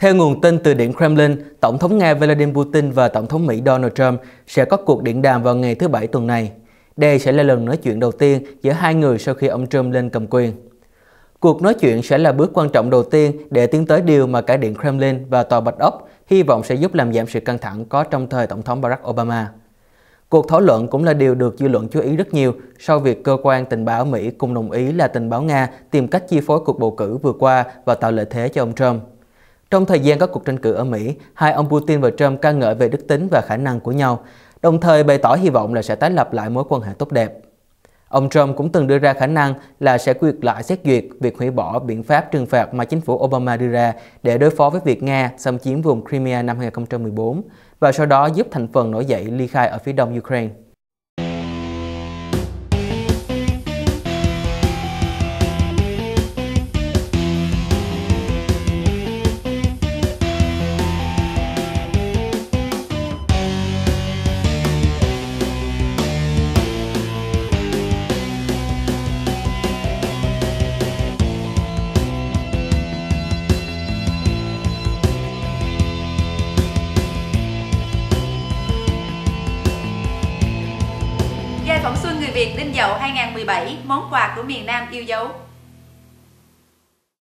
Theo nguồn tin từ Điện Kremlin, Tổng thống Nga Vladimir Putin và Tổng thống Mỹ Donald Trump sẽ có cuộc điện đàm vào ngày thứ Bảy tuần này. Đây sẽ là lần nói chuyện đầu tiên giữa hai người sau khi ông Trump lên cầm quyền. Cuộc nói chuyện sẽ là bước quan trọng đầu tiên để tiến tới điều mà cả Điện Kremlin và Tòa Bạch Ốc hy vọng sẽ giúp làm giảm sự căng thẳng có trong thời Tổng thống Barack Obama. Cuộc thảo luận cũng là điều được dư luận chú ý rất nhiều sau việc cơ quan tình báo Mỹ cùng đồng ý là tình báo Nga tìm cách chi phối cuộc bầu cử vừa qua và tạo lợi thế cho ông Trump. Trong thời gian các cuộc tranh cử ở Mỹ, hai ông Putin và Trump ca ngợi về đức tính và khả năng của nhau, đồng thời bày tỏ hy vọng là sẽ tái lập lại mối quan hệ tốt đẹp. Ông Trump cũng từng đưa ra khả năng là sẽ quyết lại xét duyệt việc hủy bỏ biện pháp trừng phạt mà chính phủ Obama đưa ra để đối phó với việc Nga xâm chiếm vùng Crimea năm 2014 và sau đó giúp thành phần nổi dậy ly khai ở phía đông Ukraine. Giai Phẩm Xuân người Việt Đinh Dậu 2017, món quà của miền Nam yêu dấu.